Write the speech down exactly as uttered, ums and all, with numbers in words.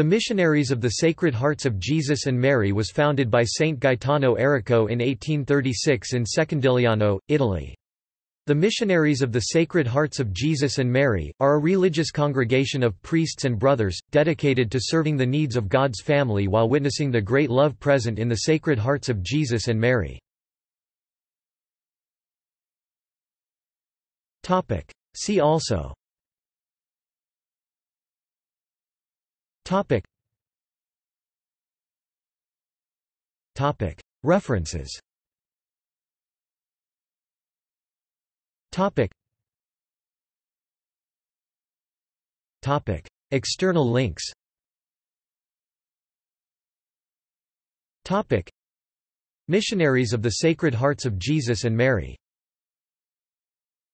The Missionaries of the Sacred Hearts of Jesus and Mary was founded by Saint Gaetano Errico in eighteen thirty-six in Secondigliano, Italy. The Missionaries of the Sacred Hearts of Jesus and Mary, are a religious congregation of priests and brothers, dedicated to serving the needs of God's family while witnessing the great love present in the Sacred Hearts of Jesus and Mary. See also Topic. Topic. References. Topic. Topic. External links. Topic. Missionaries of the Sacred Hearts of Jesus and Mary.